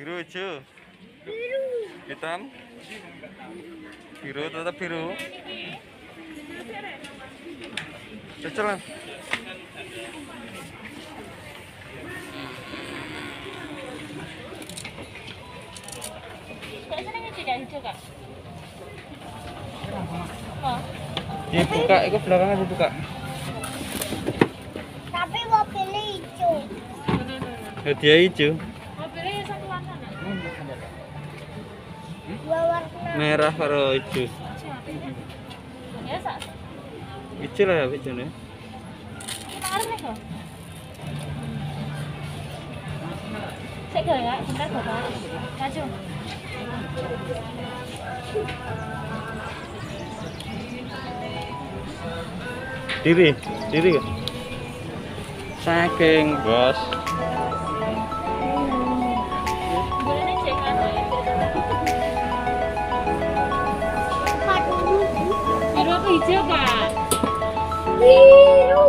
Biru hijau. Biru. Hitam. Biru, tetap biru. Kecelan. Dibuka, itu belakangnya dibuka. Tapi mau pilih hijau. Ya, dia hijau. Mau pilih satu warna. Dua warna. Merah kalau hijau. Ya, Sak. Hijau lah ya, hijaunya. Kita arne kok. Saya kok ya, bentar Bapak. Maju. Diri, diri kok. Saking, Bos. Boleh cek anu ya. Biru apa hijau, Kak? Biru. Biru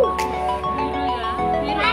ya. Biru.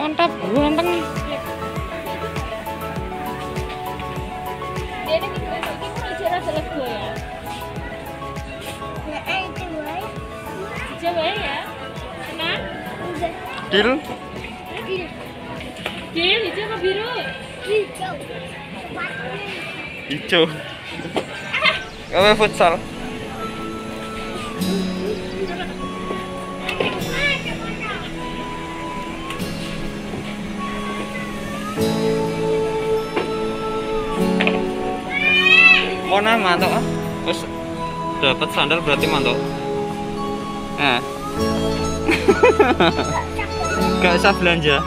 Mantap, ganteng. Dia ini rasa lego ya. Coba ya. Senang? Dil. Dil, hijau apa biru? Hijau. Hijau. Kamu futsal. Mana mantok ah. Terus dapat sandal berarti mantok. Eh. Gak usah belanja.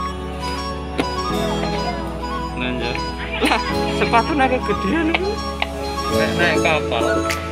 Belanja. Lah, sepatu naik gedean iku. Naik kapal.